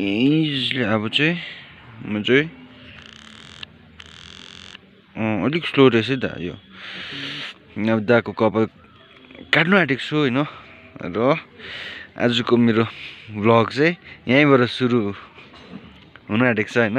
As आबचे मुझे अलिक slow रहेछ दा यो अब दाको कपाल काट्नु आटेको छु हैन र आजको मेरो भ्लग चाहिँ यहीँबाट सुरु हुन आटेको छ हैन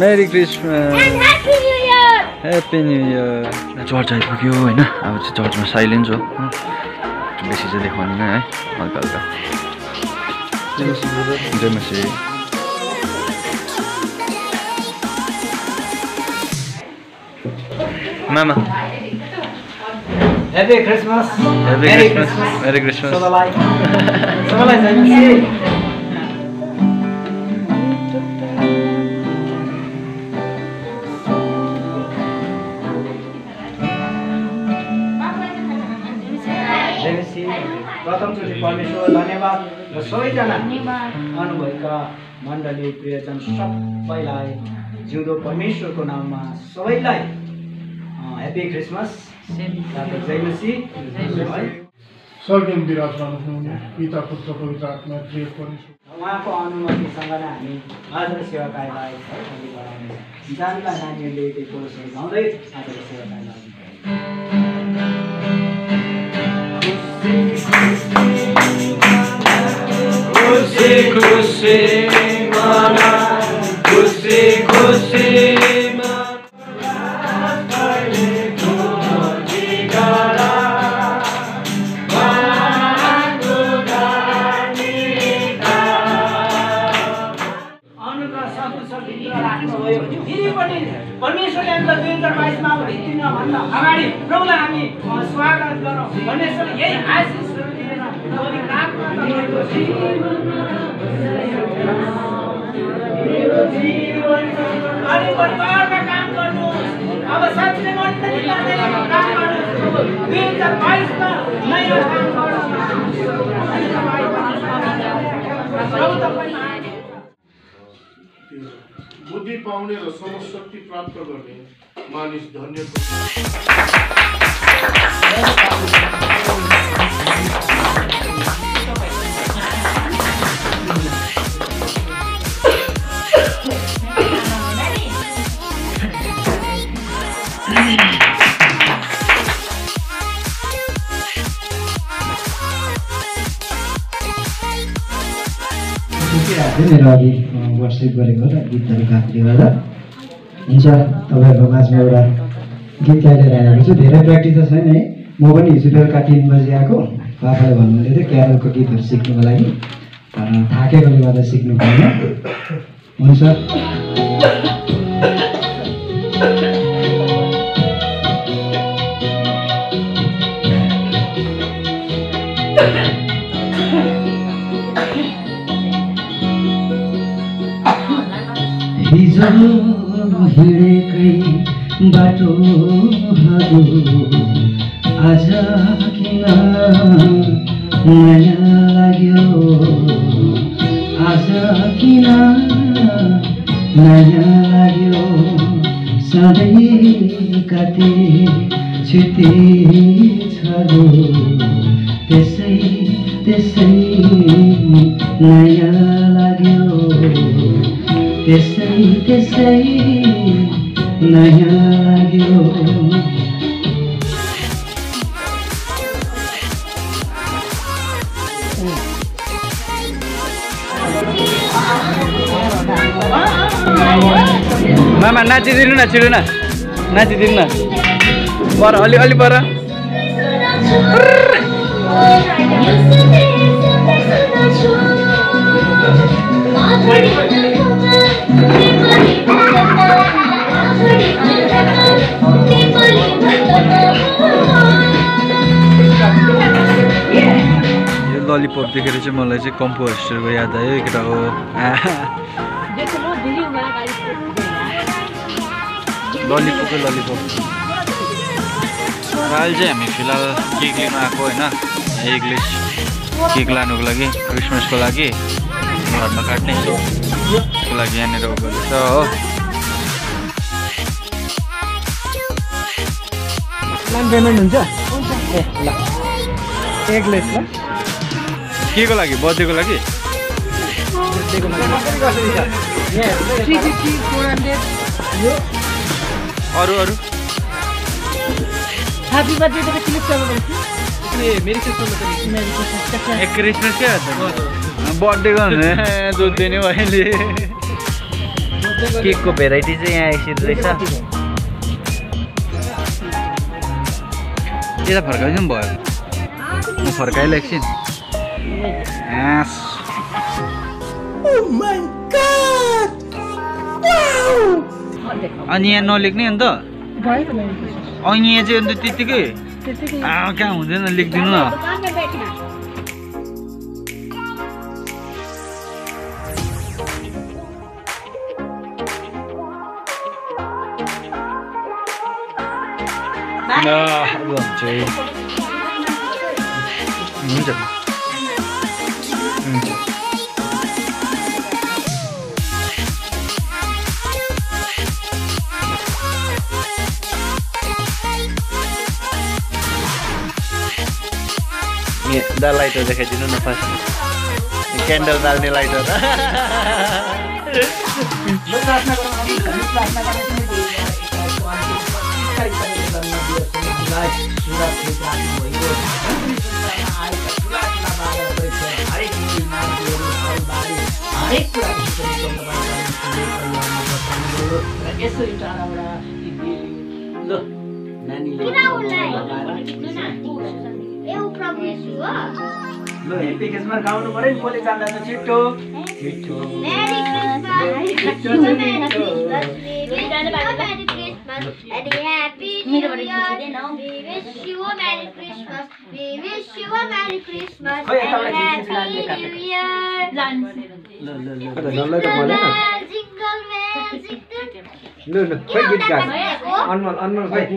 Merry Christmas and Happy New Year! Happy New Year! George आइपुग्यो हैन अब चाहिँ चर्चमा साइलेन्स हो बेसी चाहिँ देखाउनु न है हल्का हल्का जय मसी मामा Happy Christmas Merry Christmas Merry Christmas सबैलाई सबैलाई जय मसी परमेश्वर धन्यवाद र सबैजना अनुभवका मण्डली प्रियजन सबैलाई जिउँदो परमेश्वरको नाममा सबैलाई ह्यापी क्रिसमस जय मसी स्वर्गीय विराजमान हुनुहुने पिता पुत्र पवित्र आत्मा प्रिय परमेश्वर उहाँको अनुमतिसँग नै हामी आज सेवा कार्यलाई अगाडि बढाउने जानका नानीहरूले दिएको गाउँदै आज सेवा कार्यलाई खुशी खुशी मना खुशी खुशी बुद्धि पाउने र समशक्ति प्राप्त गर्ने मानिस धन्य मेरो अघि वाट्सएप गरेको र गीतहरु गाएकोले गर्दा हुन्छ तपाईहरुको माझमा एउटा गीत गाएर आएको छु धेरै प्र्याक्टिस त छैन है म पनि हिजो बेलुका 3 बजे आएको बाबाले भन्नुहुन्छ त्यो क्यारलको गीतहरु सिक्नको लागि थाकेकोले गर्दा सिक्नु भएन हुन्छ हिजो हिडेकै बाटो आज किन माया लाग्यो आज किन माया लाग्यो सधैँ कति छिटै छरो त्यसै त्यसै माया लाग्यो त्यसै त्यसै नयाँ लाग्यो मामा नाचिदिनु न छिरु न नाचिदिनु न बर अलि अलि बर Lollipop देखेर चाहिँ मलाई चाहिँ कम्पोस्टरको याद आयो एकटा हो lollipop हाल चाहिँ हामी फिलहाल केक लिन आएको हैन एग्लिस केक लानुको लागि क्रिसमसको लागि घरमा काट्ने को लागि यानेर गर्छ हो लाइन पेमेन्ट हुन्छ ए ल एग्लिस ल केको लागि बर्थडेको लागि कसरी छ 350 400 अरु हैप्पी बर्थडे त क्लिक गर्नु पर्छ ए मेरो सेक्सनमा त मेरो सेक्सनमा एक क्रिसमस क्या बर्थडे गर्ने जो दिने अहिले केक को भेराइटी चाहिँ यहाँ एकछिन रहेछ एला फर्काइनु भयो म फर्काइला एकछिन yes oh my God wow अनि यहाँ नलेख्ने अनि त भयो अनि यहाँ चाहिँ अनि त्यतिकै आ के हुँदैन लेख्दिनु न न अब चाहिँ हुन्छ The lighter the head, you know, first the candle, the lighter. Happy Christmas, count over it. Police are not Chitto. Merry Christmas, Merry Christmas, and happy New Year. We wish you a Merry Christmas. We wish you a Merry Christmas and Happy New Year. Jingle bells, jingle Directly on the way. And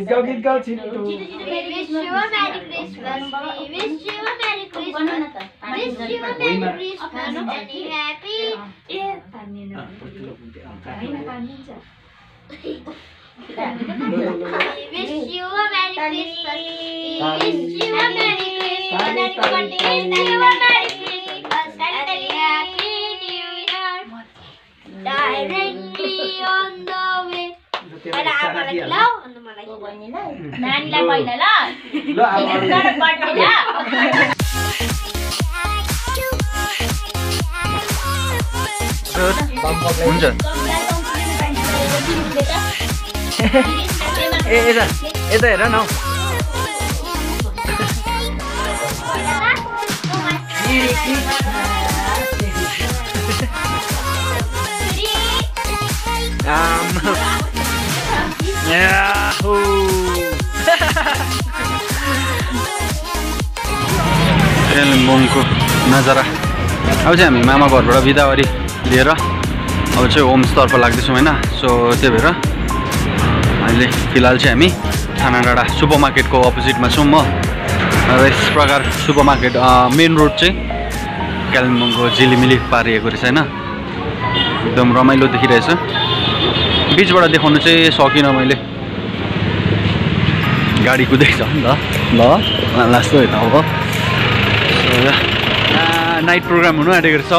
I'm going to love and I'm going to love. Nani la paila la. Lo I'm going to party la. Unjan. Eta era no. Yeah. Kalinbongko nazara. अब चाहिँ हामी मामा घरबाट बिदावरी लिएर अब चाहिँ होमस्टर्फ लाग्दैछौँ हैन so त्यही भएर अहिले फिलहाल चाहिँ हामी थानाडाडा सुपरमार्केटको अपोजिटमा छौँ म र यस प्रकार सुपरमार्केट मेन रोड चाहिँ कालिम्पोङको झिलिमिली पारिएको रहेछ हैन एकदम रमाइलो देखिरहेछ बीचबाट देखाउन चाहिँ सकिन मैले गाडी कुदेछ नि ल लास्ट होइन अब नाइट प्रोग्राम हुनु आँटेको रहेछ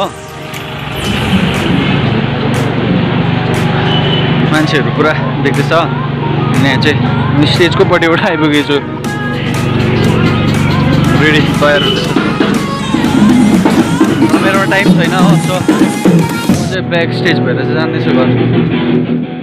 मान्छेहरू पुरा देख्दैछ यहाँ चाहिँ स्टेजको पट्टिबाट आइपुगेको छु रेडी तयार हुँदैछ मेरोमा टाइम छैन हो सो ब्याक स्टेज भएर चाहिँ जान्दैछु गर्छु